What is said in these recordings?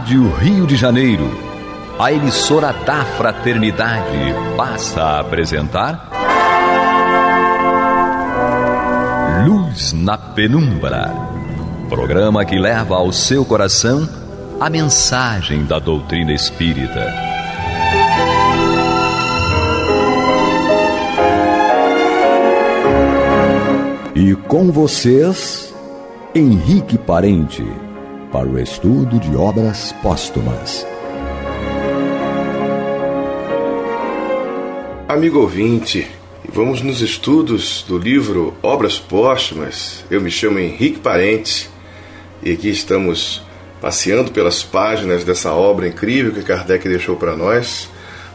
Rádio Rio de Janeiro, a emissora da Fraternidade passa a apresentar Luz na Penumbra, programa que leva ao seu coração a mensagem da doutrina espírita. E com vocês, Henrique Parente, para o estudo de Obras Póstumas. Amigo ouvinte, vamos nos estudos do livro Obras Póstumas. Eu me chamo Henrique Parente e aqui estamos passeando pelas páginas dessa obra incrível que Kardec deixou para nós.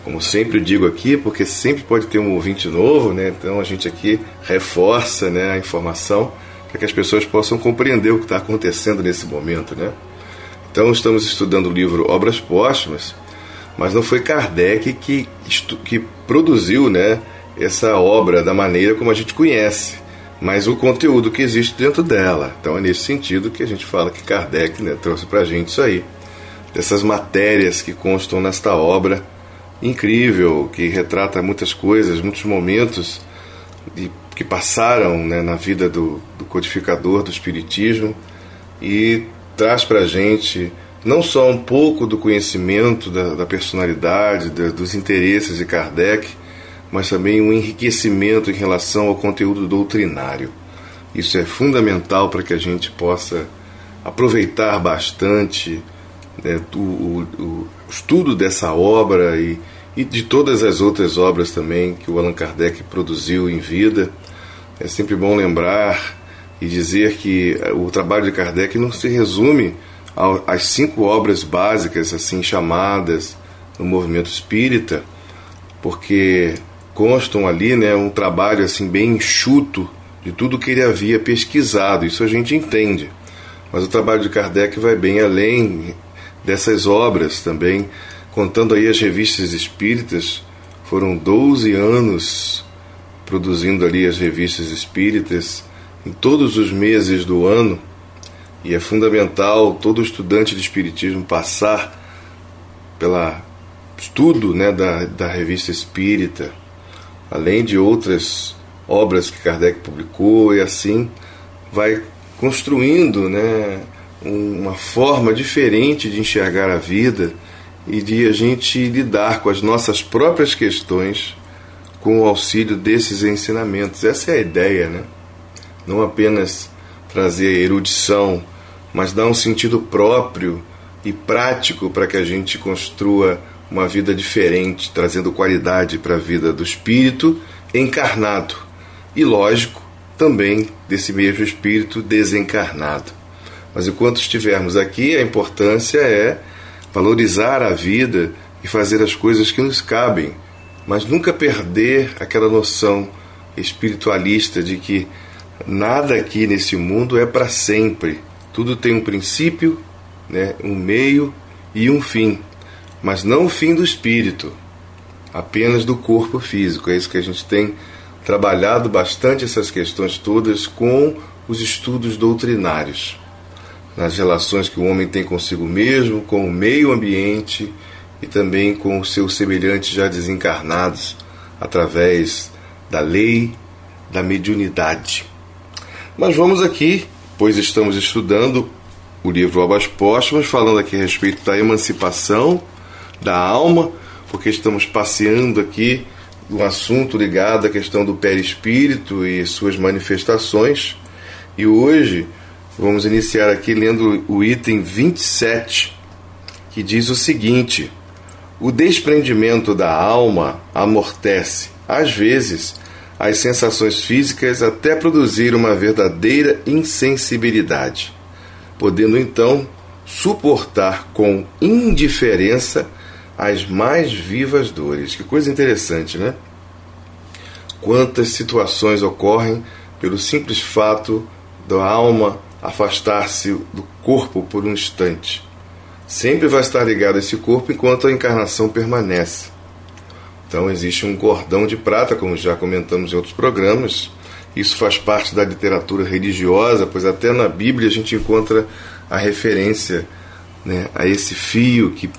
Como sempre digo aqui, porque sempre pode ter um ouvinte novo, né? Então a gente aqui reforça, né, a informação, para que as pessoas possam compreender o que está acontecendo nesse momento, né? Então estamos estudando o livro Obras Póstumas, mas não foi Kardec que produziu, né, essa obra da maneira como a gente conhece, mas o conteúdo que existe dentro dela. Então é nesse sentido que a gente fala que Kardec, né, trouxe para a gente isso aí, dessas matérias que constam nesta obra incrível, que retrata muitas coisas, muitos momentos que passaram, né, na vida do codificador do Espiritismo, e traz para a gente não só um pouco do conhecimento da personalidade, dos interesses de Kardec, mas também um enriquecimento em relação ao conteúdo doutrinário. Isso é fundamental para que a gente possa aproveitar bastante, né, o estudo dessa obra e de todas as outras obras também que o Allan Kardec produziu em vida. É sempre bom lembrar e dizer que o trabalho de Kardec não se resume às 5 obras básicas, assim chamadas, no movimento espírita, porque constam ali, né, um trabalho assim bem enxuto de tudo que ele havia pesquisado. Isso a gente entende, mas o trabalho de Kardec vai bem além dessas obras também, contando aí as revistas espíritas. Foram 12 anos produzindo ali as revistas espíritas em todos os meses do ano, e é fundamental todo estudante de espiritismo passar pelo estudo, né, da revista espírita, além de outras obras que Kardec publicou, e assim vai construindo, né, uma forma diferente de enxergar a vida e de a gente lidar com as nossas próprias questões com o auxílio desses ensinamentos. Essa é a ideia, né? Não apenas trazer erudição, mas dar um sentido próprio e prático para que a gente construa uma vida diferente, trazendo qualidade para a vida do espírito encarnado e, lógico, também desse mesmo espírito desencarnado. Mas enquanto estivermos aqui, a importância é valorizar a vida e fazer as coisas que nos cabem, mas nunca perder aquela noção espiritualista de que nada aqui nesse mundo é para sempre. Tudo tem um princípio, né, um meio e um fim, mas não o fim do espírito, apenas do corpo físico. É isso que a gente tem trabalhado bastante, essas questões todas, com os estudos doutrinários, nas relações que o homem tem consigo mesmo, com o meio ambiente e também com os seus semelhantes já desencarnados, através da lei da mediunidade. Mas vamos aqui, pois estamos estudando o livro Obras Póstumas, falando aqui a respeito da emancipação da alma, porque estamos passeando aqui um assunto ligado à questão do perispírito e suas manifestações. E hoje vamos iniciar aqui lendo o item 27, que diz o seguinte: o desprendimento da alma amortece, às vezes, as sensações físicas até produzir uma verdadeira insensibilidade, podendo então suportar com indiferença as mais vivas dores. Que coisa interessante, né? Quantas situações ocorrem pelo simples fato da alma afastar-se do corpo por um instante. Sempre vai estar ligado a esse corpo enquanto a encarnação permanece. Então existe um cordão de prata, como já comentamos em outros programas. Isso faz parte da literatura religiosa, pois até na Bíblia a gente encontra a referência né, a esse fio que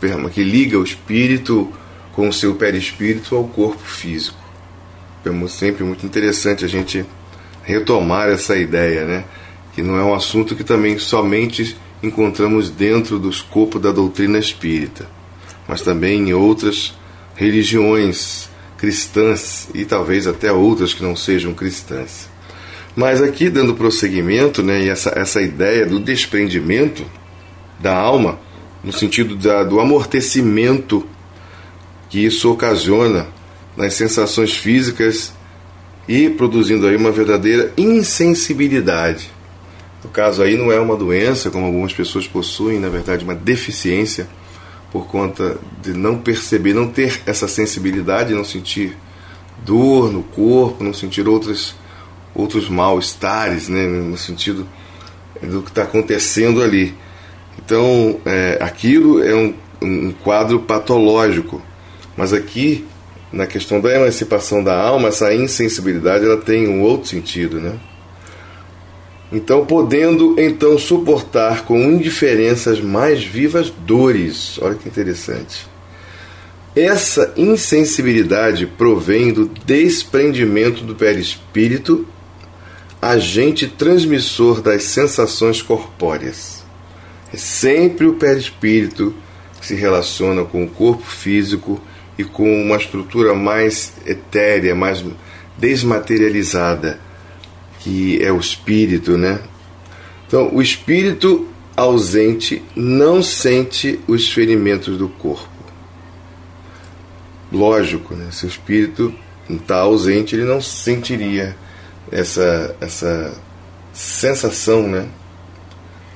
liga o espírito com o seu perispírito ao corpo físico. É sempre muito interessante a gente retomar essa ideia, né, que não é um assunto que também somente encontramos dentro do escopo da doutrina espírita, mas também em outras religiões cristãs e talvez até outras que não sejam cristãs. Mas aqui, dando prosseguimento, né, e essa ideia do desprendimento da alma, no sentido do amortecimento que isso ocasiona nas sensações físicas e produzindo aí uma verdadeira insensibilidade. No caso aí não é uma doença, como algumas pessoas possuem, na verdade uma deficiência por conta de não perceber, não ter essa sensibilidade, não sentir dor no corpo, não sentir outros mal-estares, né, no sentido do que está acontecendo ali. Então, aquilo é um quadro patológico, mas aqui, na questão da emancipação da alma, essa insensibilidade ela tem um outro sentido, né? Então, podendo então suportar com indiferença as mais vivas dores. Olha que interessante. Essa insensibilidade provém do desprendimento do perispírito, agente transmissor das sensações corpóreas. É sempre o perispírito que se relaciona com o corpo físico e com uma estrutura mais etérea, mais desmaterializada, que é o espírito, né? Então, o espírito ausente não sente os ferimentos do corpo. Lógico, né? Se o espírito está ausente, ele não sentiria essa sensação, né?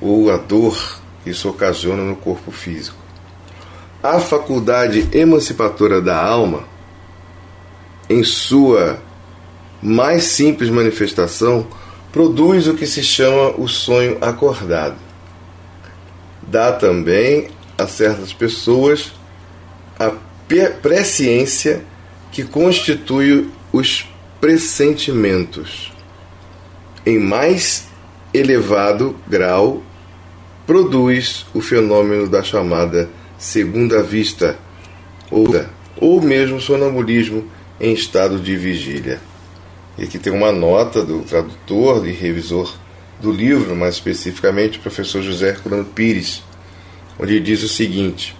Ou a dor que isso ocasiona no corpo físico. A faculdade emancipadora da alma, em sua mais simples manifestação, produz o que se chama o sonho acordado. Dá também a certas pessoas a presciência que constitui os pressentimentos. Em mais elevado grau, produz o fenômeno da chamada segunda vista, ou mesmo sonambulismo em estado de vigília. E aqui tem uma nota do tradutor e revisor do livro, mais especificamente o professor José Herculano Pires, onde ele diz o seguinte: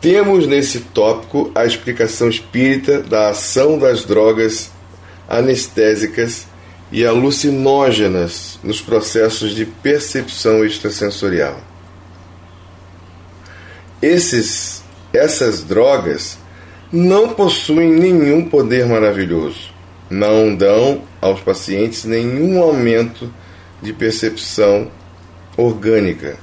temos nesse tópico a explicação espírita da ação das drogas anestésicas e alucinógenas nos processos de percepção extrasensorial. Essas drogas não possuem nenhum poder maravilhoso, não dão aos pacientes nenhum aumento de percepção orgânica.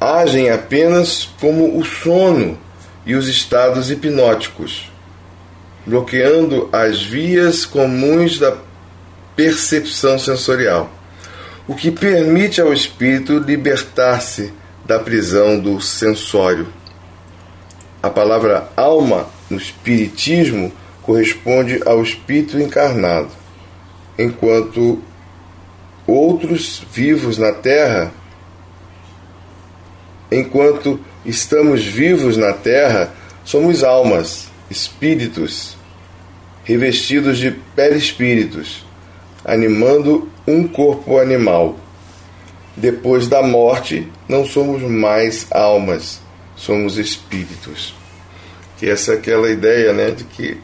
Agem apenas como o sono e os estados hipnóticos, bloqueando as vias comuns da percepção sensorial, o que permite ao espírito libertar-se da prisão do sensório. A palavra alma no espiritismo corresponde ao espírito encarnado, enquanto enquanto estamos vivos na terra, somos almas, espíritos, revestidos de perispíritos, animando um corpo animal. Depois da morte, não somos mais almas, somos espíritos. Que essa é aquela ideia, né, de que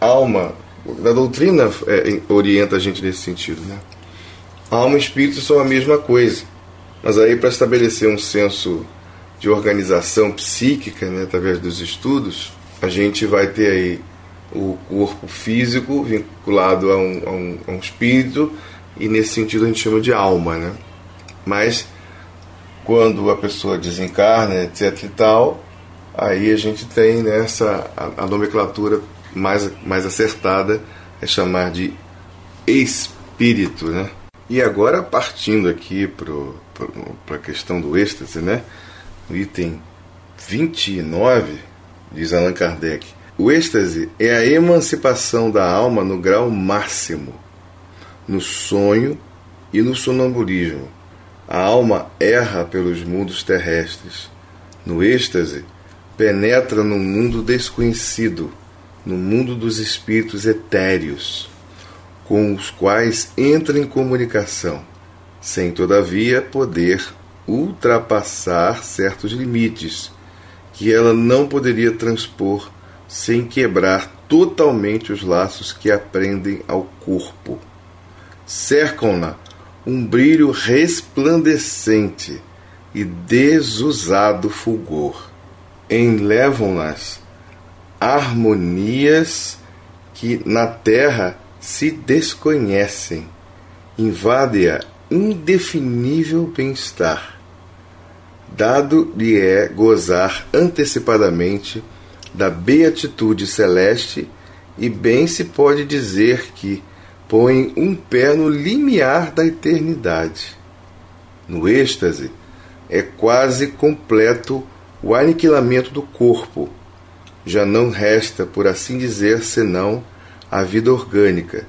alma, a doutrina orienta a gente nesse sentido, né? Alma e espírito são a mesma coisa, mas aí para estabelecer um senso de organização psíquica, né, através dos estudos, a gente vai ter aí o corpo físico vinculado a um espírito, e nesse sentido a gente chama de alma, né? Mas quando a pessoa desencarna, etc e tal, aí a gente tem nessa a nomenclatura mais acertada é chamar de espírito, né? E agora, partindo aqui para a questão do êxtase, né? No item 29, diz Allan Kardec: o êxtase é a emancipação da alma no grau máximo, no sonho e no sonambulismo, a alma erra pelos mundos terrestres. No êxtase, penetra no mundo desconhecido, no mundo dos espíritos etéreos, com os quais entra em comunicação, sem, todavia, poder ultrapassar certos limites que ela não poderia transpor sem quebrar totalmente os laços que a prendem ao corpo. Cercam-na um brilho resplandecente e desusado fulgor. Enlevam-nas harmonias que na terra se desconhecem. Invade-a indefinível bem-estar. Dado-lhe é gozar antecipadamente da beatitude celeste, e bem se pode dizer que põe um pé no limiar da eternidade. No êxtase, é quase completo o aniquilamento do corpo. Já não resta, por assim dizer, senão a vida orgânica,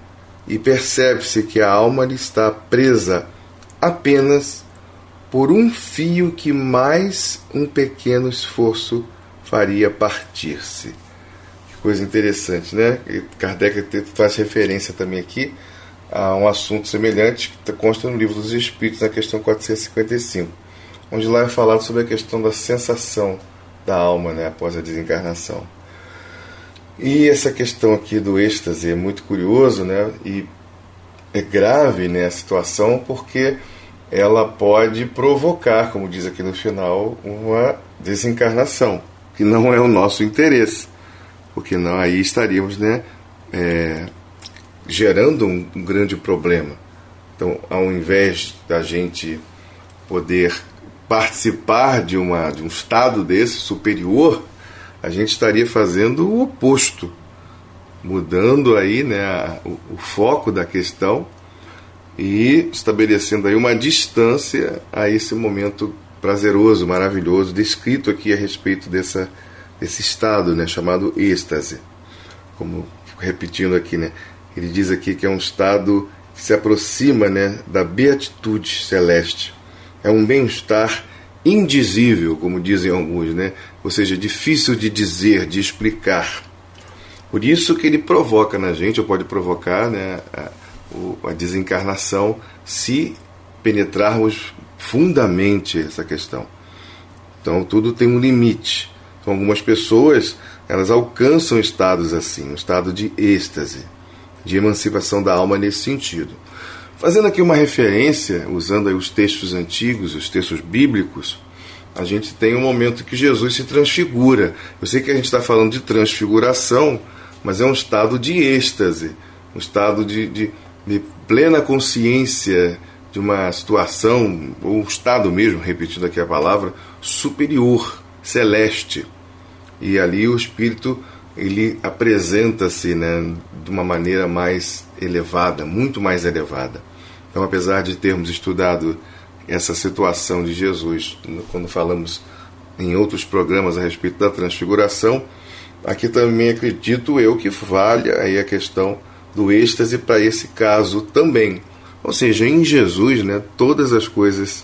e percebe-se que a alma lhe está presa apenas por um fio que mais um pequeno esforço faria partir-se. Que coisa interessante, né? Kardec faz referência também aqui a um assunto semelhante que consta no Livro dos Espíritos, na questão 455, onde lá é falado sobre a questão da sensação da alma, né, após a desencarnação. E essa questão aqui do êxtase é muito curioso, né, e é grave, né, a situação, porque ela pode provocar, como diz aqui no final, uma desencarnação, que não é o nosso interesse, porque não, aí estaríamos, né, gerando um grande problema. Então, ao invés da gente poder participar de um estado desse superior, a gente estaria fazendo o oposto, mudando aí, né, o foco da questão e estabelecendo aí uma distância a esse momento prazeroso, maravilhoso, descrito aqui a respeito desse estado, né, chamado êxtase. Como repetindo aqui, né, ele diz aqui que é um estado que se aproxima, né, da beatitude celeste. É um bem-estar indizível, como dizem alguns, né? Ou seja, difícil de dizer, de explicar. Por isso que ele provoca na gente, ou pode provocar, né, a desencarnação, se penetrarmos fundamente essa questão. Então, tudo tem um limite. Então, algumas pessoas, elas alcançam estados assim, um estado de êxtase, de emancipação da alma nesse sentido. Fazendo aqui uma referência, usando aí os textos antigos, os textos bíblicos, a gente tem um momento que Jesus se transfigura. Eu sei que a gente está falando de transfiguração, mas é um estado de êxtase, um estado de plena consciência de uma situação, ou um estado mesmo, repetindo aqui a palavra, superior, celeste. E ali o Espírito, ele apresenta-se, né, de uma maneira mais elevada, muito mais elevada. Então, apesar de termos estudado essa situação de Jesus quando falamos em outros programas a respeito da transfiguração, aqui também acredito eu que valha aí a questão do êxtase para esse caso também. Ou seja, em Jesus, né, todas as coisas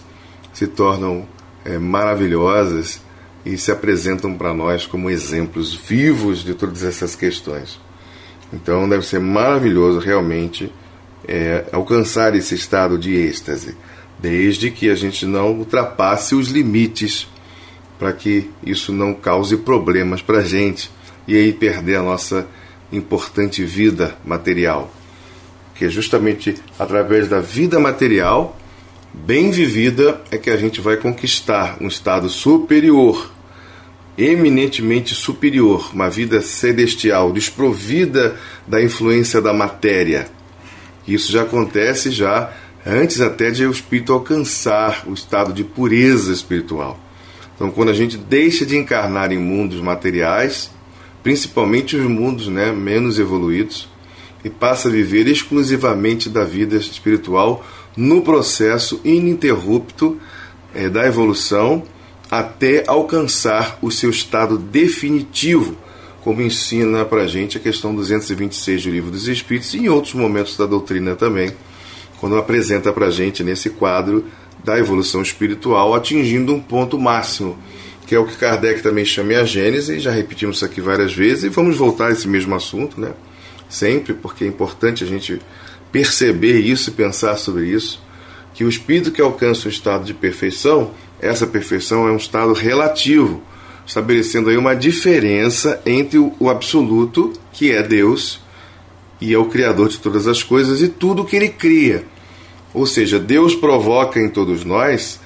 se tornam maravilhosas e se apresentam para nós como exemplos vivos de todas essas questões. Então deve ser maravilhoso realmente alcançar esse estado de êxtase, desde que a gente não ultrapasse os limites, para que isso não cause problemas para a gente, e aí perder a nossa importante vida material, que é justamente através da vida material bem vivida é que a gente vai conquistar um estado superior, eminentemente superior, uma vida celestial, desprovida da influência da matéria. Isso já acontece já antes até de o espírito alcançar o estado de pureza espiritual. Então, quando a gente deixa de encarnar em mundos materiais, principalmente os mundos, né, menos evoluídos, e passa a viver exclusivamente da vida espiritual no processo ininterrupto da evolução, até alcançar o seu estado definitivo, como ensina para a gente a questão 226 do Livro dos Espíritos, e em outros momentos da doutrina também, quando apresenta para a gente nesse quadro da evolução espiritual, atingindo um ponto máximo, que é o que Kardec também chama a Gênese. Já repetimos isso aqui várias vezes e vamos voltar a esse mesmo assunto, né? Sempre, porque é importante a gente perceber isso e pensar sobre isso, que o espírito que alcança o estado de perfeição, essa perfeição é um estado relativo, estabelecendo aí uma diferença entre o absoluto, que é Deus, e é o Criador de todas as coisas e tudo que Ele cria. Ou seja, Deus provoca em todos nós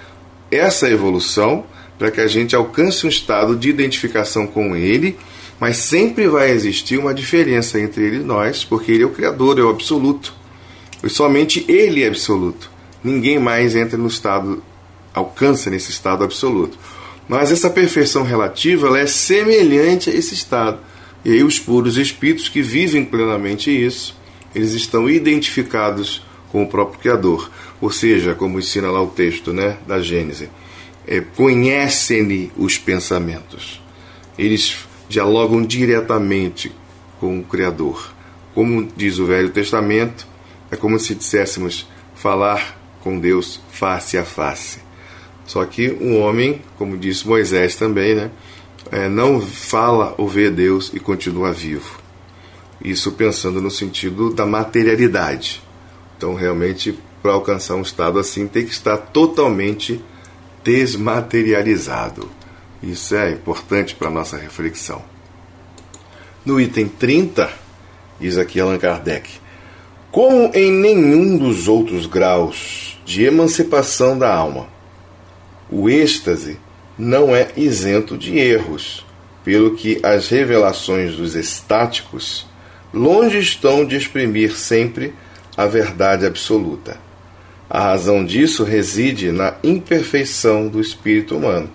essa evolução para que a gente alcance um estado de identificação com Ele, mas sempre vai existir uma diferença entre Ele e nós, porque Ele é o Criador, é o absoluto. E somente Ele é absoluto. Ninguém mais entra no estado, alcança nesse estado absoluto. Mas essa perfeição relativa, ela é semelhante a esse estado. E aí os puros espíritos que vivem plenamente isso, eles estão identificados com o próprio Criador. Ou seja, como ensina lá o texto, né, da Gênese, conhecem-lhe os pensamentos. Eles dialogam diretamente com o Criador. Como diz o Velho Testamento, é como se disséssemos falar com Deus face a face. Só que um homem, como disse Moisés também, né, não fala ou vê Deus e continua vivo. Isso pensando no sentido da materialidade. Então, realmente, para alcançar um estado assim, tem que estar totalmente desmaterializado. Isso é importante para a nossa reflexão. No item 30, diz aqui Allan Kardec: como em nenhum dos outros graus de emancipação da alma, o êxtase não é isento de erros, pelo que as revelações dos estáticos longe estão de exprimir sempre a verdade absoluta. A razão disso reside na imperfeição do espírito humano.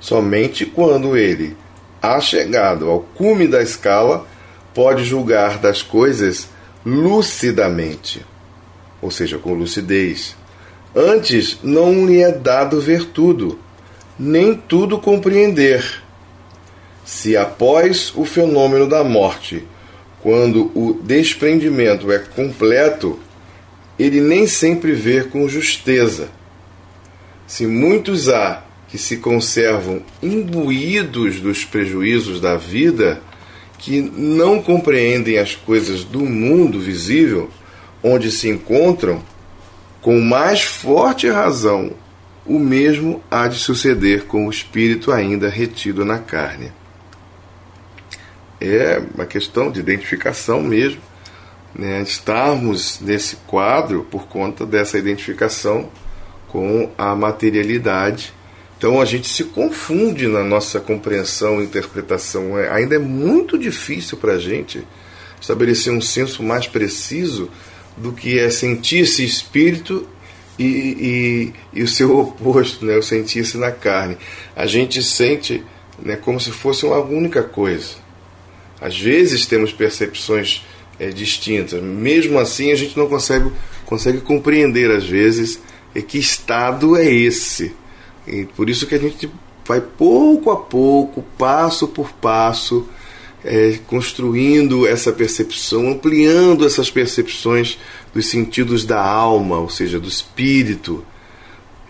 Somente quando ele, achegado ao cume da escala, pode julgar das coisas lucidamente, ou seja, com lucidez. Antes não lhe é dado ver tudo, nem tudo compreender. Se após o fenômeno da morte, quando o desprendimento é completo, ele nem sempre vê com justeza. Se muitos há que se conservam imbuídos dos prejuízos da vida, que não compreendem as coisas do mundo visível, onde se encontram, com mais forte razão, o mesmo há de suceder com o espírito ainda retido na carne. É uma questão de identificação mesmo, né? Estarmos nesse quadro por conta dessa identificação com a materialidade. Então a gente se confunde na nossa compreensão e interpretação. Ainda é muito difícil para a gente estabelecer um senso mais preciso do que é sentir-se espírito e o seu oposto, né? O sentir-se na carne. A gente sente, né, como se fosse uma única coisa. Às vezes temos percepções distintas. Mesmo assim a gente não consegue compreender às vezes que estado é esse. E por isso que a gente vai pouco a pouco, passo por passo, construindo essa percepção, ampliando essas percepções dos sentidos da alma, ou seja, do espírito,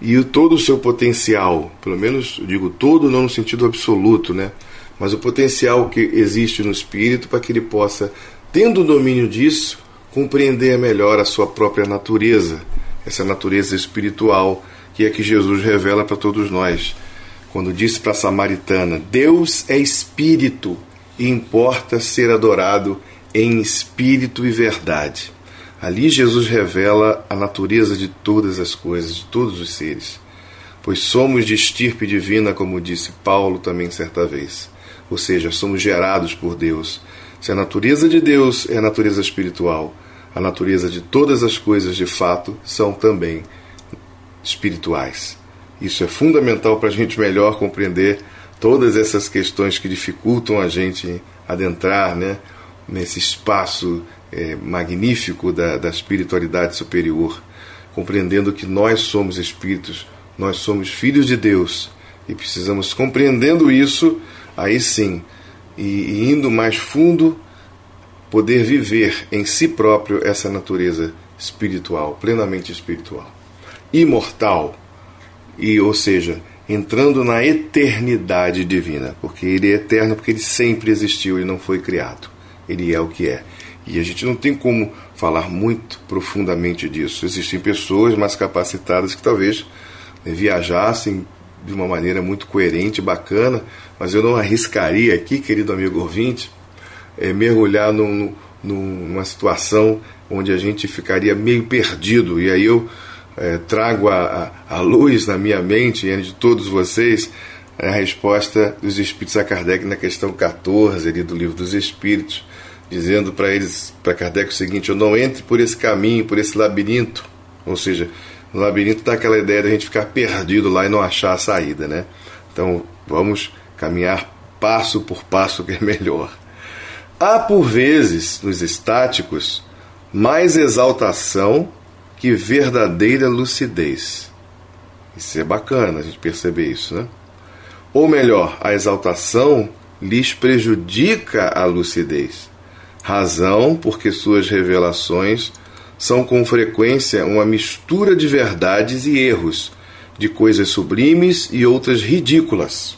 e todo o seu potencial, pelo menos, eu digo todo, não no sentido absoluto, né? Mas o potencial que existe no espírito para que ele possa, tendo o domínio disso, compreender melhor a sua própria natureza, essa natureza espiritual, que é que Jesus revela para todos nós, quando disse para a samaritana: Deus é espírito e importa ser adorado em espírito e verdade. Ali Jesus revela a natureza de todas as coisas, de todos os seres, pois somos de estirpe divina, como disse Paulo também certa vez, ou seja, somos gerados por Deus. Se a natureza de Deus é a natureza espiritual, a natureza de todas as coisas de fato são também espirituais. Isso é fundamental para a gente melhor compreender todas essas questões que dificultam a gente adentrar, né, nesse espaço magnífico da espiritualidade superior, compreendendo que nós somos espíritos, nós somos filhos de Deus e precisamos, compreendendo isso, aí sim, e indo mais fundo, poder viver em si próprio essa natureza espiritual, plenamente espiritual. Imortal, e, ou seja, entrando na eternidade divina, porque ele é eterno, porque ele sempre existiu, ele não foi criado, ele é o que é. E a gente não tem como falar muito profundamente disso. Existem pessoas mais capacitadas que talvez viajassem de uma maneira muito coerente, bacana, mas eu não arriscaria aqui, querido amigo ouvinte, mergulhar numa situação onde a gente ficaria meio perdido. E aí eu trago a luz na minha mente e de todos vocês a resposta dos Espíritos a Kardec na questão 14 ali do Livro dos Espíritos, dizendo para eles, para Kardec, o seguinte: eu não entre por esse caminho, por esse labirinto. Ou seja, no labirinto dá aquela ideia de a gente ficar perdido lá e não achar a saída, né? Então vamos caminhar passo por passo, que é melhor. Há por vezes nos estáticos mais exaltação que verdadeira lucidez. Isso é bacana a gente perceber isso, né? Ou melhor, a exaltação lhes prejudica a lucidez. Razão porque suas revelações são com frequência uma mistura de verdades e erros, de coisas sublimes e outras ridículas.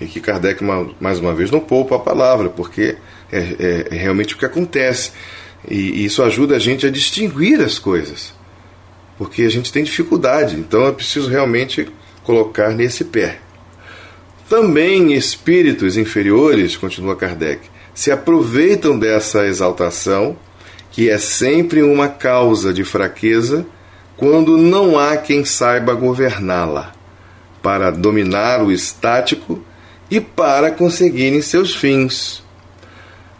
E que Kardec, mais uma vez, não poupa a palavra, porque é realmente o que acontece. E isso ajuda a gente a distinguir as coisas, porque a gente tem dificuldade, então é preciso realmente colocar nesse pé. Também espíritos inferiores, continua Kardec, se aproveitam dessa exaltação, que é sempre uma causa de fraqueza, quando não há quem saiba governá-la, para dominar o estático e para conseguirem seus fins.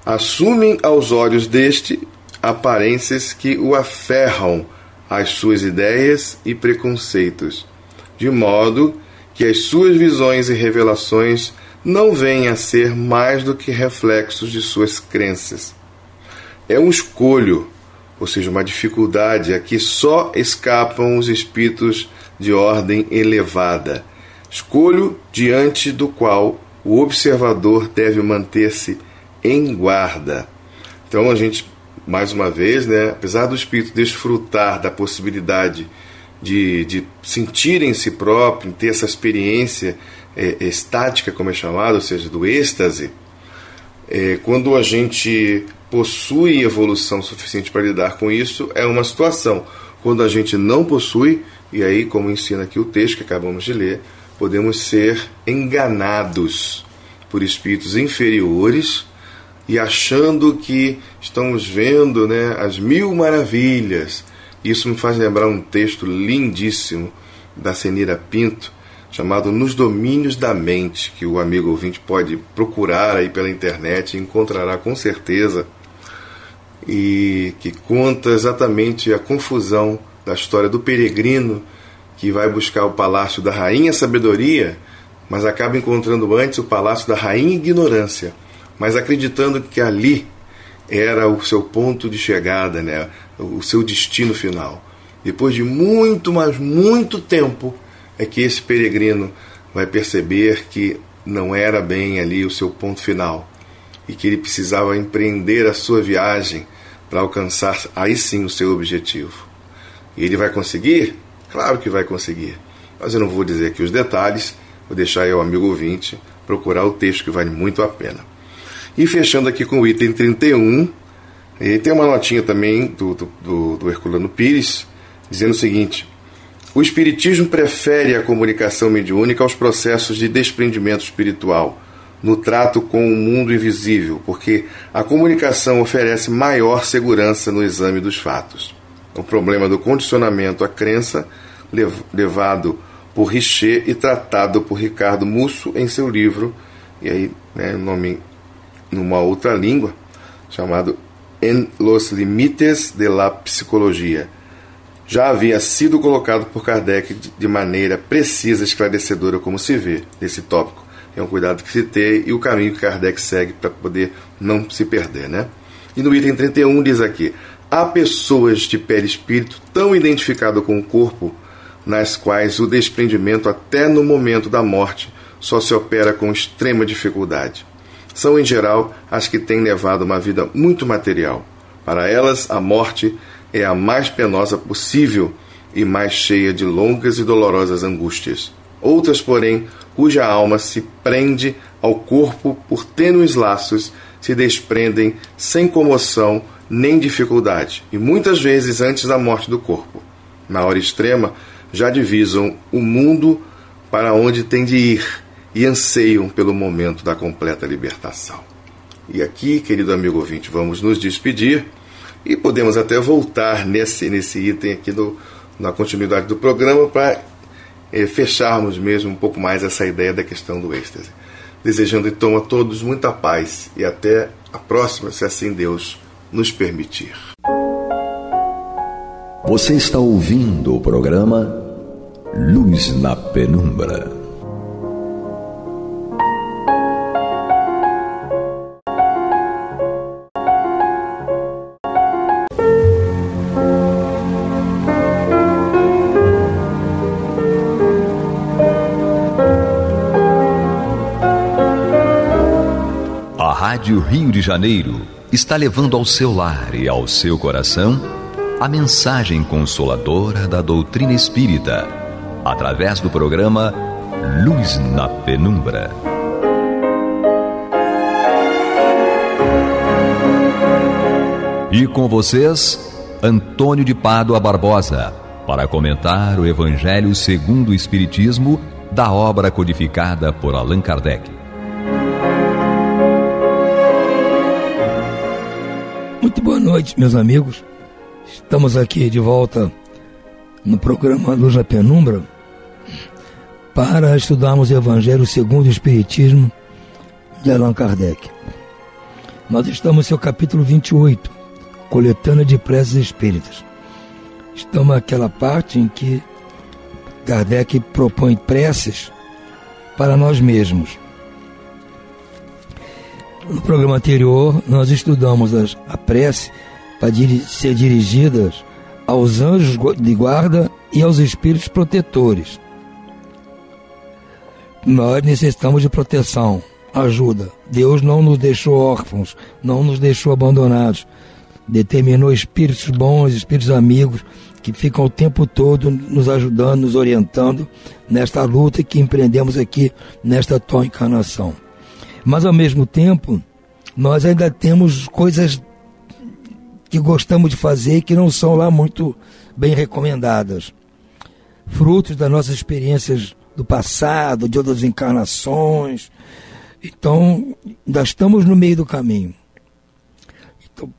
Assumem aos olhos deste aparências que o aferram às suas ideias e preconceitos, de modo que as suas visões e revelações não venham a ser mais do que reflexos de suas crenças. É um escolho, ou seja, uma dificuldade a que só escapam os espíritos de ordem elevada, escolho diante do qual o observador deve manter-se em guarda. Então a gente, mais uma vez, né, apesar do espírito desfrutar da possibilidade de sentir em si próprio, ter essa experiência estática, como é chamado, ou seja, do êxtase, quando a gente possui evolução suficiente para lidar com isso, é uma situação. Quando a gente não possui, e aí, como ensina aqui o texto que acabamos de ler, podemos ser enganados por espíritos inferiores e achando que estamos vendo, né, as mil maravilhas. Isso me faz lembrar um texto lindíssimo da Cenira Pinto, chamado Nos Domínios da Mente, que o amigo ouvinte pode procurar aí pela internet e encontrará com certeza, e que conta exatamente a confusão da história do peregrino que vai buscar o palácio da rainha sabedoria, mas acaba encontrando antes o palácio da rainha ignorância, mas acreditando que ali era o seu ponto de chegada, né? O seu destino final. Depois de muito, mas muito tempo, é que esse peregrino vai perceber que não era bem ali o seu ponto final, e que ele precisava empreender a sua viagem para alcançar aí sim o seu objetivo. E ele vai conseguir? Claro que vai conseguir, mas eu não vou dizer aqui os detalhes, vou deixar aí o amigo ouvinte procurar o texto, que vale muito a pena. E fechando aqui com o item 31, e tem uma notinha também do Herculano Pires, dizendo o seguinte: o Espiritismo prefere a comunicação mediúnica aos processos de desprendimento espiritual, no trato com o mundo invisível, porque a comunicação oferece maior segurança no exame dos fatos. O problema do condicionamento à crença, levado por Richer e tratado por Ricardo Musso em seu livro, e aí, né, o nome numa outra língua, chamado En los Limites de la Psicologia, já havia sido colocado por Kardec de maneira precisa e esclarecedora, como se vê nesse tópico. É um cuidado que se tem e o caminho que Kardec segue para poder não se perder, né? E no item 31 diz aqui: há pessoas de perispírito tão identificado com o corpo, nas quais o desprendimento até no momento da morte só se opera com extrema dificuldade. São, em geral, as que têm levado uma vida muito material. Para elas, a morte é a mais penosa possível e mais cheia de longas e dolorosas angústias. Outras, porém, cuja alma se prende ao corpo por tênues laços, se desprendem sem comoção nem dificuldade, e muitas vezes antes da morte do corpo. Na hora extrema, já divisam o mundo para onde têm de ir e anseiam pelo momento da completa libertação. E aqui, querido amigo ouvinte, vamos nos despedir e podemos até voltar nesse item aqui na continuidade do programa para fecharmos mesmo um pouco mais essa ideia da questão do êxtase. Desejando então a todos muita paz e até a próxima, se assim Deus nos permitir. Você está ouvindo o programa Luz na Penumbra. A Rádio Rio de Janeiro está levando ao seu lar e ao seu coração a mensagem consoladora da doutrina espírita, através do programa Luz na Penumbra. E com vocês, Antônio de Pádua Barbosa, para comentar o Evangelho Segundo o Espiritismo, da obra codificada por Allan Kardec. Muito boa noite, meus amigos. Estamos aqui de volta no programa Luz na Penumbra para estudarmos o Evangelho Segundo o Espiritismo de Allan Kardec. Nós estamos no seu capítulo 28, Coletânea de Preces Espíritas. Estamos naquela parte em que Kardec propõe preces para nós mesmos. No programa anterior, nós estudamos a prece para ser dirigidas aos anjos de guarda e aos espíritos protetores. Nós necessitamos de proteção, ajuda. Deus não nos deixou órfãos, não nos deixou abandonados. Determinou espíritos bons, espíritos amigos, que ficam o tempo todo nos ajudando, nos orientando nesta luta que empreendemos aqui, nesta atual encarnação. Mas, ao mesmo tempo, nós ainda temos coisas que gostamos de fazer e que não são lá muito bem recomendadas. Frutos das nossas experiências do passado, de outras encarnações. Então, ainda estamos no meio do caminho. Então,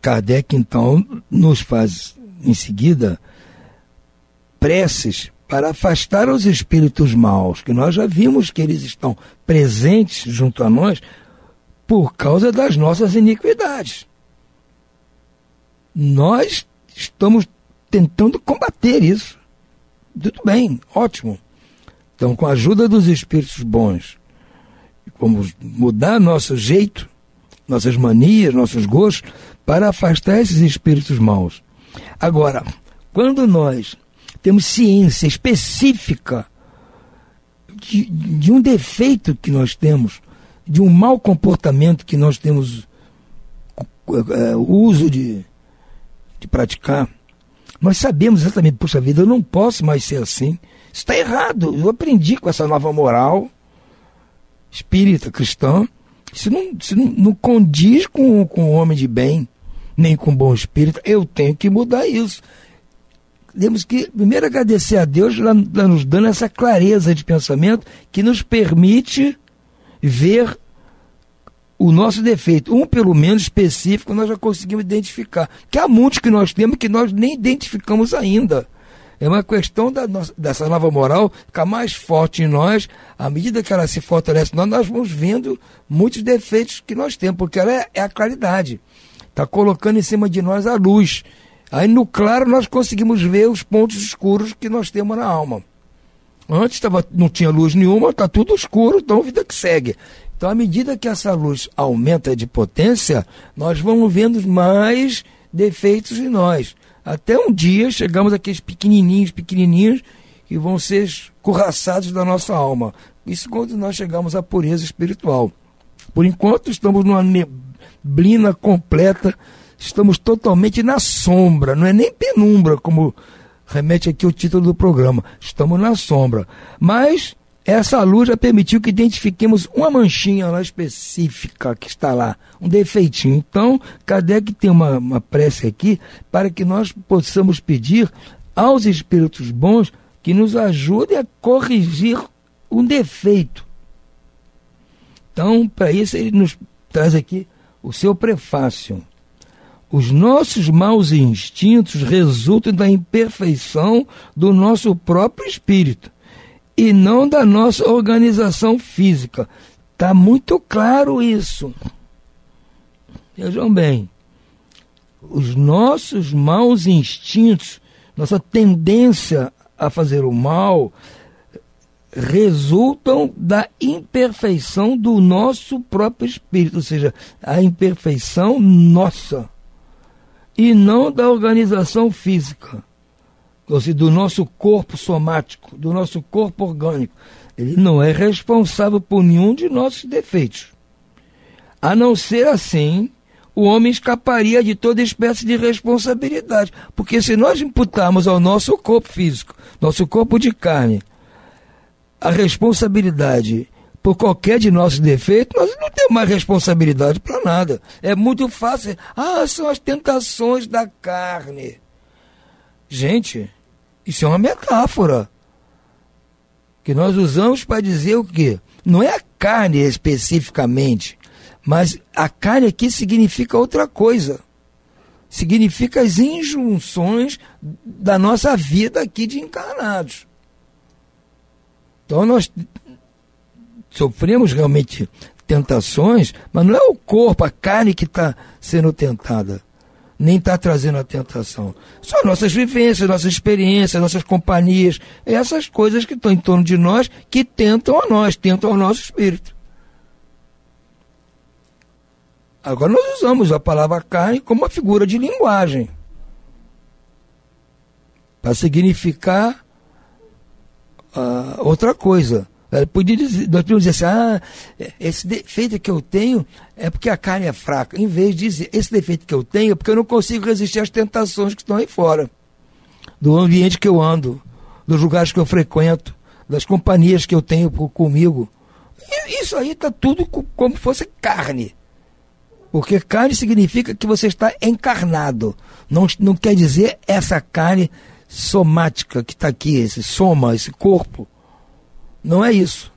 Kardec, então, nos faz, em seguida, preces para afastar os espíritos maus, que nós já vimos que eles estão presentes junto a nós por causa das nossas iniquidades. Nós estamos tentando combater isso. Tudo bem, ótimo. Então, com a ajuda dos espíritos bons, vamos mudar nosso jeito, nossas manias, nossos gostos, para afastar esses espíritos maus. Agora, quando nós temos ciência específica de um defeito que nós temos, de um mau comportamento que nós temos uso de praticar, nós sabemos exatamente, puxa vida, eu não posso mais ser assim, isso está errado, eu aprendi com essa nova moral espírita, cristã, isso não condiz com o homem de bem, nem com o bom espírito, eu tenho que mudar isso. Temos que primeiro agradecer a Deus, lá nos dando essa clareza de pensamento que nos permite ver o nosso defeito, um pelo menos específico, nós já conseguimos identificar. Que há muitos que nós temos que nós nem identificamos ainda. É uma questão dessa nova moral ficar mais forte em nós. À medida que ela se fortalece, nós vamos vendo muitos defeitos que nós temos, porque ela é a claridade. Está colocando em cima de nós a luz. Aí no claro nós conseguimos ver os pontos escuros que nós temos na alma. Antes não tinha luz nenhuma, está tudo escuro, então vida que segue. Então, à medida que essa luz aumenta de potência, nós vamos vendo mais defeitos em nós. Até um dia chegamos àqueles pequenininhos, que vão ser escorraçados da nossa alma. Isso quando nós chegamos à pureza espiritual. Por enquanto, estamos numa neblina completa, estamos totalmente na sombra, não é nem penumbra, como remete aqui ao título do programa, estamos na sombra, mas essa luz já permitiu que identifiquemos uma manchinha lá específica que está lá, um defeitinho. Então, Kardec tem uma prece aqui para que nós possamos pedir aos espíritos bons que nos ajudem a corrigir um defeito. Então, para isso, ele nos traz aqui o seu prefácio. Os nossos maus instintos resultam da imperfeição do nosso próprio espírito e não da nossa organização física. Está muito claro isso. Vejam bem, os nossos maus instintos, nossa tendência a fazer o mal, resultam da imperfeição do nosso próprio espírito, ou seja, a imperfeição nossa, e não da organização física, ou seja, do nosso corpo somático, do nosso corpo orgânico. Ele não é responsável por nenhum de nossos defeitos. A não ser assim, o homem escaparia de toda espécie de responsabilidade, porque se nós imputarmos ao nosso corpo físico, nosso corpo de carne, a responsabilidade por qualquer de nossos defeitos, nós não temos mais responsabilidade para nada. É muito fácil. Ah, são as tentações da carne. Gente, isso é uma metáfora que nós usamos para dizer o quê? Não é a carne especificamente, mas a carne aqui significa outra coisa. Significa as injunções da nossa vida aqui de encarnados. Então nós sofremos realmente tentações, mas não é o corpo, a carne que está sendo tentada, nem está trazendo a tentação. São nossas vivências, nossas experiências, nossas companhias, essas coisas que estão em torno de nós, que tentam a nós, tentam o nosso espírito. Agora nós usamos a palavra carne como uma figura de linguagem, para significar outra coisa. Nós podemos dizer assim, esse defeito que eu tenho é porque a carne é fraca. Em vez de dizer, esse defeito que eu tenho é porque eu não consigo resistir às tentações que estão aí fora, do ambiente que eu ando, dos lugares que eu frequento, das companhias que eu tenho comigo. E isso aí está tudo como fosse carne, porque carne significa que você está encarnado. Não quer dizer essa carne somática que está aqui, esse soma, esse corpo. Não é isso.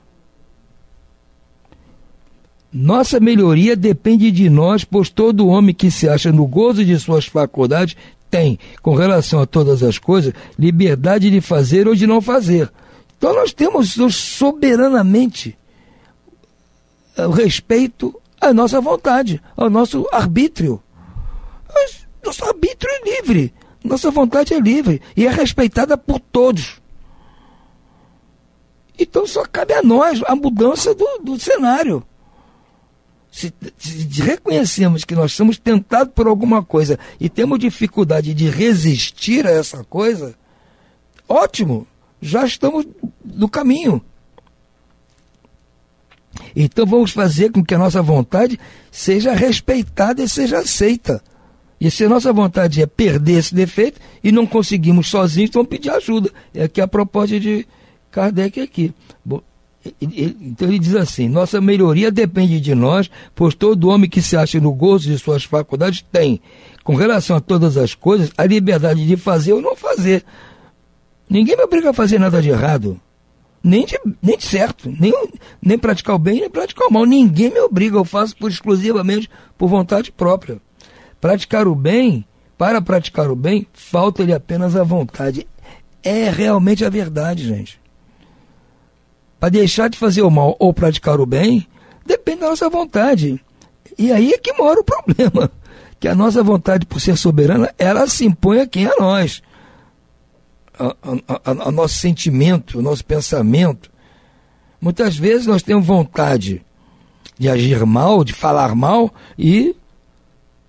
Nossa melhoria depende de nós, pois todo homem que se acha no gozo de suas faculdades tem, com relação a todas as coisas, liberdade de fazer ou de não fazer. Então nós temos soberanamente o respeito à nossa vontade, ao nosso arbítrio. Nosso arbítrio é livre. Nossa vontade é livre e é respeitada por todos. Então só cabe a nós a mudança do cenário. Se reconhecemos que nós somos tentados por alguma coisa e temos dificuldade de resistir a essa coisa, ótimo, já estamos no caminho. Então vamos fazer com que a nossa vontade seja respeitada e seja aceita. E se a nossa vontade é perder esse defeito e não conseguimos sozinhos, vamos pedir ajuda. É aqui a proposta de Kardec aqui. Então ele diz assim, nossa melhoria depende de nós, pois todo homem que se acha no gozo de suas faculdades tem, com relação a todas as coisas, a liberdade de fazer ou não fazer. Ninguém me obriga a fazer nada de errado, nem de certo, nem praticar o bem, nem praticar o mal. Ninguém me obriga, eu faço exclusivamente por vontade própria. Para praticar o bem, falta-lhe apenas a vontade. É realmente a verdade, gente. Para deixar de fazer o mal ou praticar o bem, depende da nossa vontade. E aí é que mora o problema, que a nossa vontade, por ser soberana, ela se impõe a quem é nós. A nosso sentimento, o nosso pensamento. Muitas vezes nós temos vontade de agir mal, de falar mal e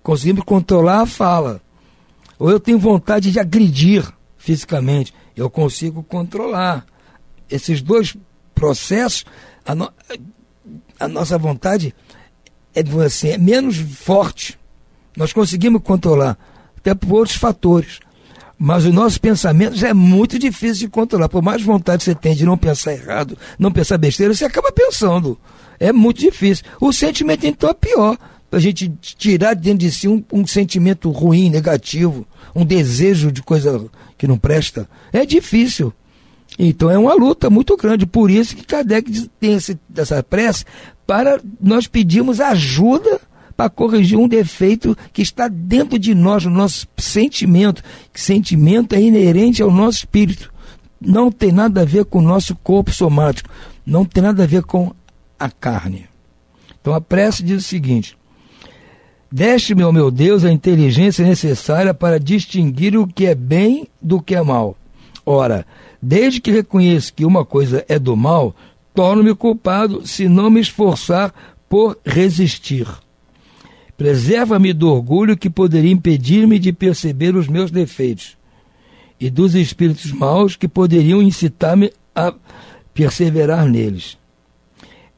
conseguimos controlar a fala. Ou eu tenho vontade de agredir fisicamente, eu consigo controlar. Esses dois processos, a nossa vontade é menos forte. Nós conseguimos controlar, até por outros fatores. Mas o nosso pensamento já é muito difícil de controlar. Por mais vontade que você tem de não pensar errado, não pensar besteira, você acaba pensando. É muito difícil. O sentimento, então, é pior. A gente tirar dentro de si um sentimento ruim, negativo, um desejo de coisa que não presta, é difícil. Então é uma luta muito grande. Por isso que Kardec tem essa prece para nós pedirmos ajuda para corrigir um defeito que está dentro de nós, no nosso sentimento. Que sentimento é inerente ao nosso espírito. Não tem nada a ver com o nosso corpo somático. Não tem nada a ver com a carne. Então a prece diz o seguinte: deste-me, ó meu Deus, a inteligência necessária para distinguir o que é bem do que é mal. Ora, desde que reconheço que uma coisa é do mal, torno-me culpado se não me esforçar por resistir. Preserva-me do orgulho que poderia impedir-me de perceber os meus defeitos e dos espíritos maus que poderiam incitar-me a perseverar neles.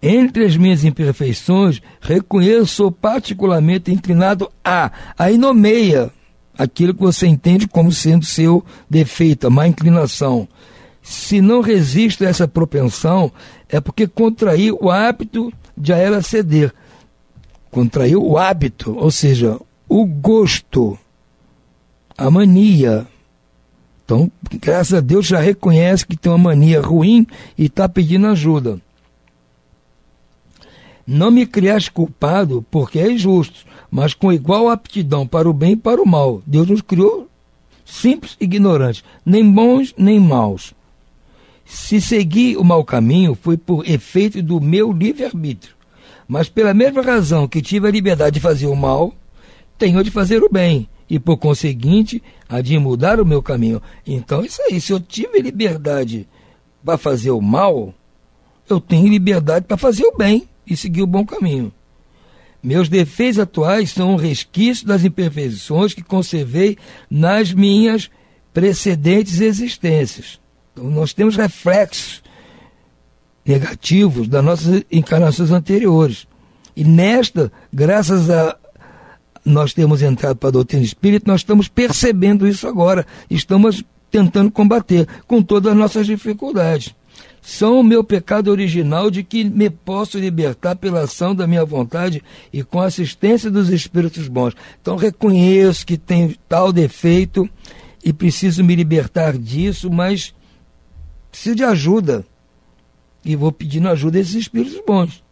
Entre as minhas imperfeições, reconheço, sou particularmente inclinado a... Aí nomeia aquilo que você entende como sendo seu defeito, a má inclinação. Se não resisto a essa propensão, é porque contraí o hábito de a ela ceder. Contraiu o hábito, ou seja, o gosto, a mania. Então, graças a Deus, já reconhece que tem uma mania ruim e está pedindo ajuda. Não me criaste culpado, porque é justo, mas com igual aptidão para o bem e para o mal. Deus nos criou simples e ignorantes, nem bons nem maus. Se segui o mau caminho, foi por efeito do meu livre-arbítrio. Mas pela mesma razão que tive a liberdade de fazer o mal, tenho de fazer o bem, e por conseguinte, a de mudar o meu caminho. Então isso aí, se eu tive liberdade para fazer o mal, eu tenho liberdade para fazer o bem e seguir o bom caminho. Meus defeitos atuais são um resquício das imperfeições que conservei nas minhas precedentes existências. Então, nós temos reflexos negativos das nossas encarnações anteriores. E nesta, graças a nós termos entrado para a doutrina espírita, nós estamos percebendo isso agora. Estamos tentando combater com todas as nossas dificuldades. São o meu pecado original de que me posso libertar pela ação da minha vontade e com a assistência dos espíritos bons. Então reconheço que tenho tal defeito e preciso me libertar disso, mas preciso de ajuda. E vou pedindo ajuda a esses espíritos bons.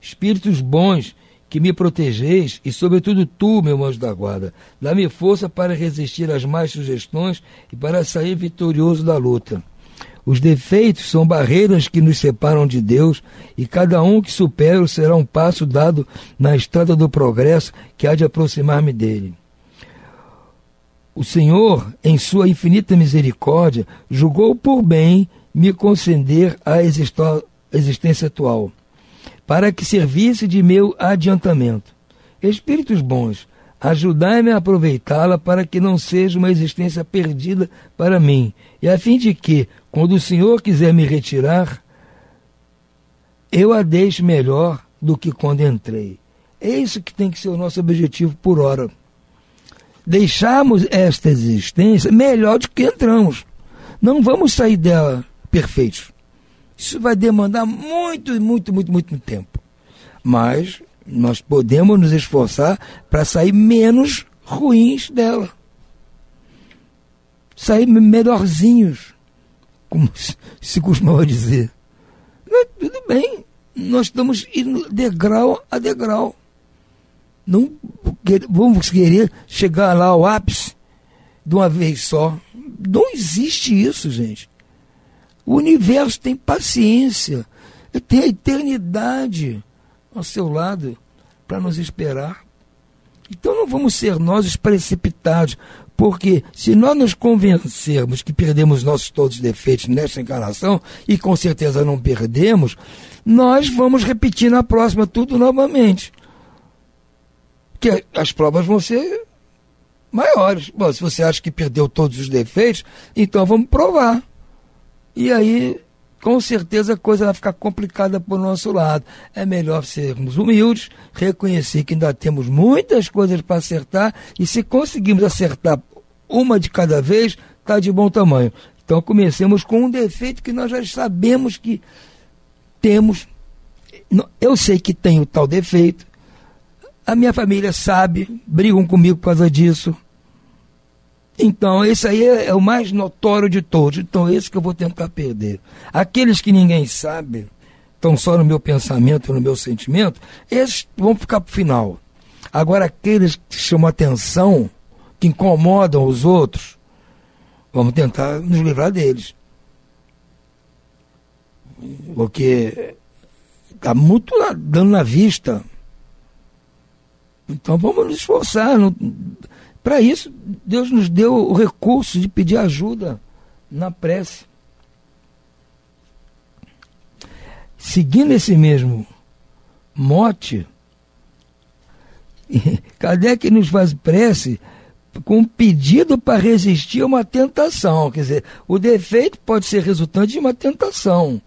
Espíritos bons que me protegeis e sobretudo tu, meu anjo da guarda. Dá-me força para resistir às más sugestões e para sair vitorioso da luta. Os defeitos são barreiras que nos separam de Deus e cada um que supera será um passo dado na estrada do progresso que há de aproximar-me dele. O Senhor, em sua infinita misericórdia, julgou por bem me conceder a existência atual, para que servisse de meu adiantamento. Espíritos bons, ajudai-me a aproveitá-la para que não seja uma existência perdida para mim, e a fim de que, quando o Senhor quiser me retirar, eu a deixe melhor do que quando entrei. É isso que tem que ser o nosso objetivo por hora. Deixarmos esta existência melhor do que entramos. Não vamos sair dela perfeitos. Isso vai demandar muito tempo. Mas nós podemos nos esforçar para sair menos ruins dela. Sair melhorzinhos, como se costuma dizer. Mas tudo bem, nós estamos indo degrau a degrau. Não vamos querer chegar lá ao ápice de uma vez só. Não existe isso, gente. O universo tem paciência, tem a eternidade ao seu lado para nos esperar. Então não vamos ser nós os precipitados, porque se nós nos convencermos que perdemos nossos todos os defeitos nesta encarnação, e com certeza não perdemos, nós vamos repetir na próxima tudo novamente. Porque as provas vão ser maiores. Bom, se você acha que perdeu todos os defeitos, então vamos provar. E aí, com certeza, a coisa vai ficar complicada para o nosso lado. É melhor sermos humildes, reconhecer que ainda temos muitas coisas para acertar, e se conseguirmos acertar uma de cada vez, está de bom tamanho. Então comecemos com um defeito que nós já sabemos que temos. Eu sei que tenho tal defeito, a minha família sabe, brigam comigo por causa disso. Então, esse aí é o mais notório de todos. Então, esse que eu vou tentar perder. Aqueles que ninguém sabe, estão só no meu pensamento, no meu sentimento, esses vão ficar para o final. Agora, aqueles que chamam atenção, que incomodam os outros, vamos tentar nos livrar deles. Porque está muito dando na vista. Então, vamos nos esforçar. Para isso, Deus nos deu o recurso de pedir ajuda na prece. Seguindo esse mesmo mote, Kardec nos faz prece com um pedido para resistir a uma tentação. Quer dizer, o defeito pode ser resultante de uma tentação.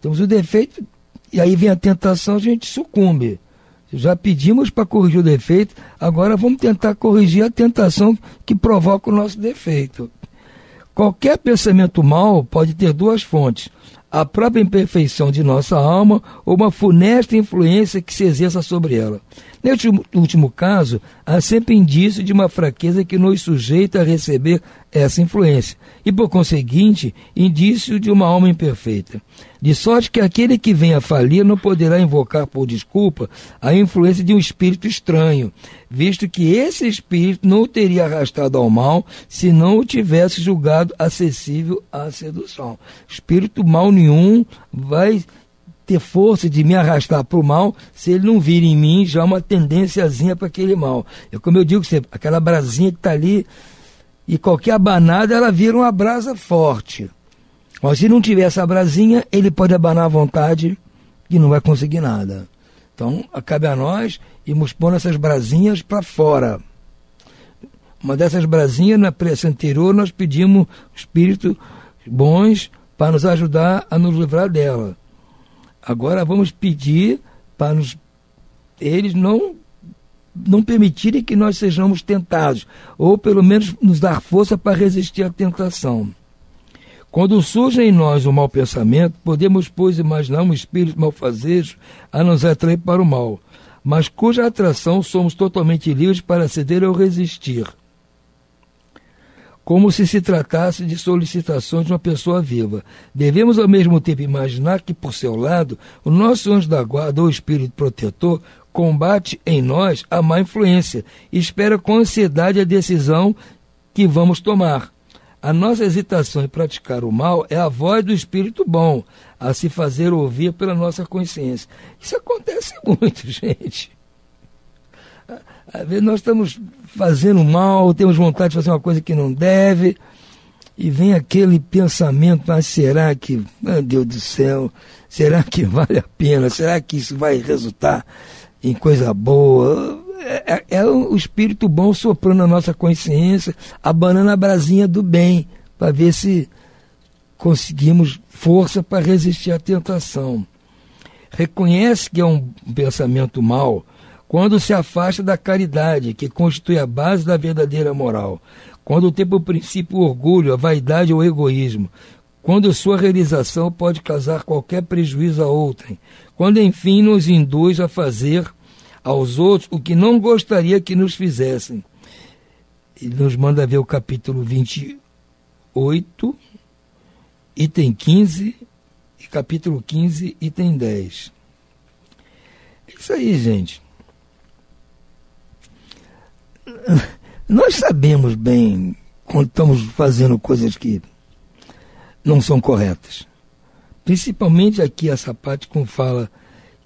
Temos o defeito, e aí vem a tentação, a gente sucumbe. Já pedimos para corrigir o defeito, agora vamos tentar corrigir a tentação que provoca o nosso defeito. Qualquer pensamento mau pode ter duas fontes: a própria imperfeição de nossa alma ou uma funesta influência que se exerça sobre ela. Neste último caso, há sempre indício de uma fraqueza que nos sujeita a receber essa influência e, por conseguinte, indício de uma alma imperfeita. De sorte que aquele que venha a falir não poderá invocar por desculpa a influência de um espírito estranho, visto que esse espírito não o teria arrastado ao mal se não o tivesse julgado acessível à sedução. Espírito mal nenhum vai ter força de me arrastar para o mal se ele não vir em mim já uma tendênciazinha para aquele mal. É como eu digo sempre, aquela brasinha que está ali e qualquer abanada ela vira uma brasa forte. Mas se não tiver essa brasinha, ele pode abanar à vontade e não vai conseguir nada. Então, cabe a nós irmos pondo essas brasinhas para fora. Uma dessas brasinhas, na prece anterior, nós pedimos espíritos bons para nos ajudar a nos livrar dela. Agora vamos pedir para eles não permitirem que nós sejamos tentados, ou pelo menos nos dar força para resistir à tentação. Quando surge em nós o mau pensamento, podemos, pois, imaginar um espírito malfazejo a nos atrair para o mal, mas cuja atração somos totalmente livres para ceder ou resistir, como se tratasse de solicitações de uma pessoa viva. Devemos, ao mesmo tempo, imaginar que, por seu lado, o nosso anjo da guarda ou espírito protetor combate em nós a má influência e espera com ansiedade a decisão que vamos tomar. A nossa hesitação em praticar o mal é a voz do espírito bom a se fazer ouvir pela nossa consciência. Isso acontece muito, gente. Às vezes nós estamos fazendo mal, temos vontade de fazer uma coisa que não deve, e vem aquele pensamento, mas será que, meu Deus do céu, será que vale a pena? Será que isso vai resultar em coisa boa? É o espírito bom soprando a nossa consciência, abanando a brasinha do bem, para ver se conseguimos força para resistir à tentação. Reconhece que é um pensamento mau quando se afasta da caridade, que constitui a base da verdadeira moral, quando tem por princípio o orgulho, a vaidade ou o egoísmo, quando sua realização pode causar qualquer prejuízo a outrem, quando enfim nos induz a fazer aos outros o que não gostaria que nos fizessem. Ele nos manda ver o capítulo 28, item 15, e capítulo 15, item 10. É isso aí, gente. Nós sabemos bem quando estamos fazendo coisas que não são corretas. Principalmente aqui essa parte como fala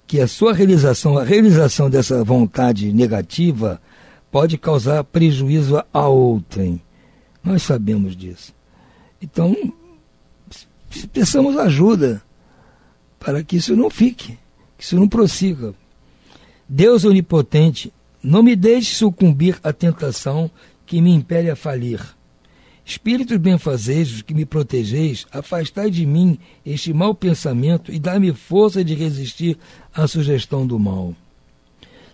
que a sua realização, a realização dessa vontade negativa pode causar prejuízo a outrem. Nós sabemos disso. Então, peçamos ajuda para que isso não fique, que isso não prossiga. Deus onipotente, não me deixe sucumbir à tentação que me impele a falir. Espíritos benfazejos que me protegeis, afastai de mim este mau pensamento e dai-me força de resistir à sugestão do mal.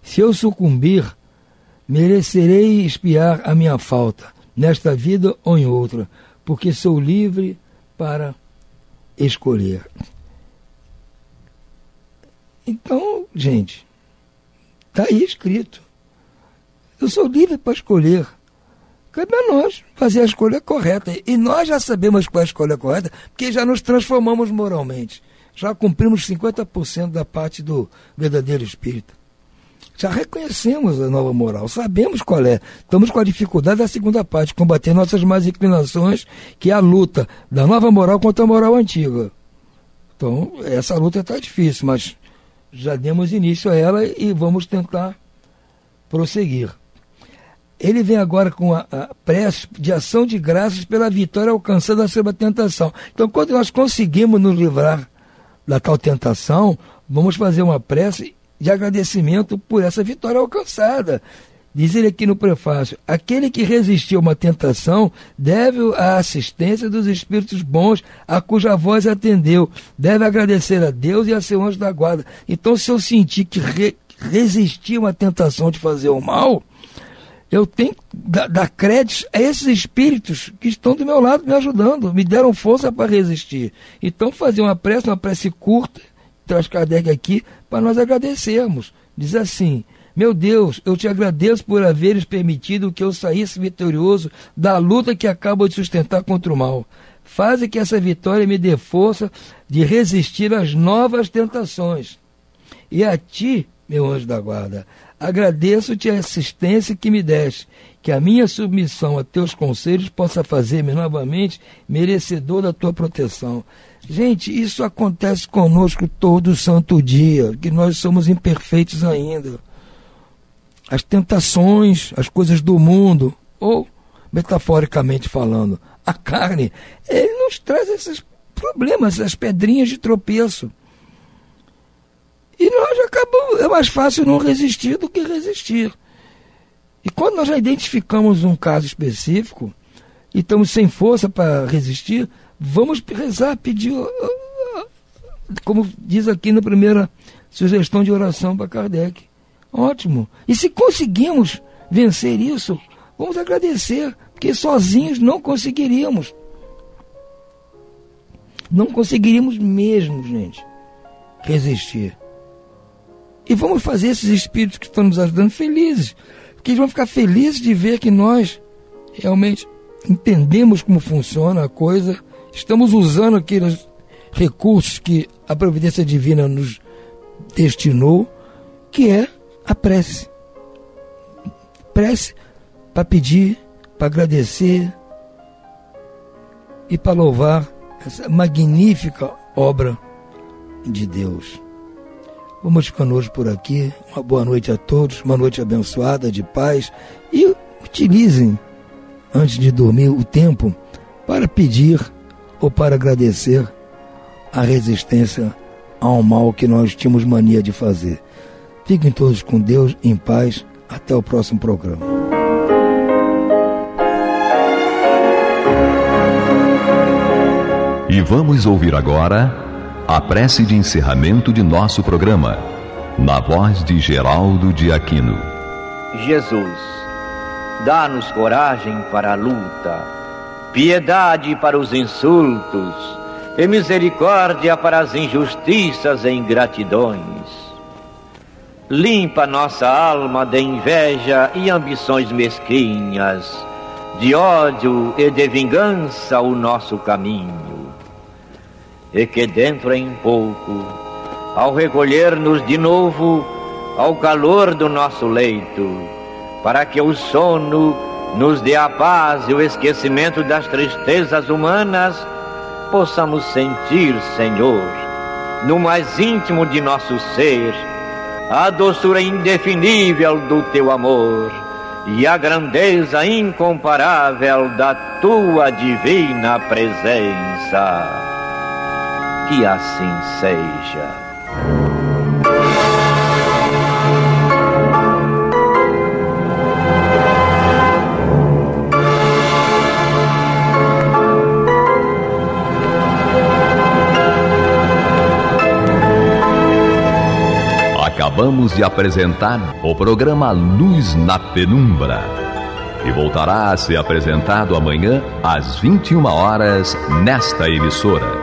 Se eu sucumbir, merecerei espiar a minha falta, nesta vida ou em outra, porque sou livre para escolher. Então, gente, está aí escrito. Eu sou livre para escolher. Cabe a nós fazer a escolha correta. E nós já sabemos qual é a escolha correta, porque já nos transformamos moralmente. Já cumprimos 50% da parte do verdadeiro espírita. Já reconhecemos a nova moral, sabemos qual é. Estamos com a dificuldade da segunda parte, combater nossas más inclinações, que é a luta da nova moral contra a moral antiga. Então, essa luta está difícil, mas já demos início a ela e vamos tentar prosseguir. Ele vem agora com a prece de ação de graças pela vitória alcançada sobre a tentação. Então, quando nós conseguimos nos livrar da tal tentação, vamos fazer uma prece de agradecimento por essa vitória alcançada. Diz ele aqui no prefácio: aquele que resistiu a uma tentação deve à assistência dos espíritos bons a cuja voz atendeu, deve agradecer a Deus e a seu anjo da guarda. Então, se eu sentir que resisti a uma tentação de fazer o mal, eu tenho que dar crédito a esses espíritos que estão do meu lado me ajudando, me deram força para resistir. Então, fazer uma prece curta, traz Kardec aqui, para nós agradecermos. Diz assim: meu Deus, eu te agradeço por haveres permitido que eu saísse vitorioso da luta que acabo de sustentar contra o mal. Faze que essa vitória me dê força de resistir às novas tentações. E a ti, meu anjo da guarda, agradeço-te a assistência que me deste, que a minha submissão a teus conselhos possa fazer-me novamente merecedor da tua proteção. Gente, isso acontece conosco todo santo dia, que nós somos imperfeitos ainda. As tentações, as coisas do mundo, ou, metaforicamente falando, a carne, ele nos traz esses problemas, essas pedrinhas de tropeço. E nós acabamos, é mais fácil não resistir do que resistir. E quando nós já identificamos um caso específico e estamos sem força para resistir, vamos rezar, pedir, como diz aqui na primeira sugestão de oração para Kardec. Ótimo. E se conseguimos vencer isso, vamos agradecer, porque sozinhos não conseguiríamos. Não conseguiríamos mesmo, gente, resistir. E vamos fazer esses espíritos que estão nos ajudando felizes, porque eles vão ficar felizes de ver que nós realmente entendemos como funciona a coisa, estamos usando aqueles recursos que a providência divina nos destinou, que é a prece. Prece para pedir, para agradecer e para louvar essa magnífica obra de Deus. Vamos ficando hoje por aqui. Uma boa noite a todos, uma noite abençoada, de paz. E utilizem, antes de dormir, o tempo para pedir ou para agradecer a resistência ao mal que nós tínhamos mania de fazer. Fiquem todos com Deus, em paz. Até o próximo programa. E vamos ouvir agora a prece de encerramento de nosso programa, na voz de Geraldo de Aquino. Jesus, dá-nos coragem para a luta, piedade para os insultos e misericórdia para as injustiças e ingratidões. Limpa nossa alma de inveja e ambições mesquinhas, de ódio e de vingança o nosso caminho. E que dentro em pouco, ao recolher-nos de novo ao calor do nosso leito, para que o sono nos dê a paz e o esquecimento das tristezas humanas, possamos sentir, Senhor, no mais íntimo de nosso ser, a doçura indefinível do Teu amor e a grandeza incomparável da Tua divina presença. Que assim seja. Acabamos de apresentar o programa Luz na Penumbra. e voltará a ser apresentado amanhã às 21 horas nesta emissora.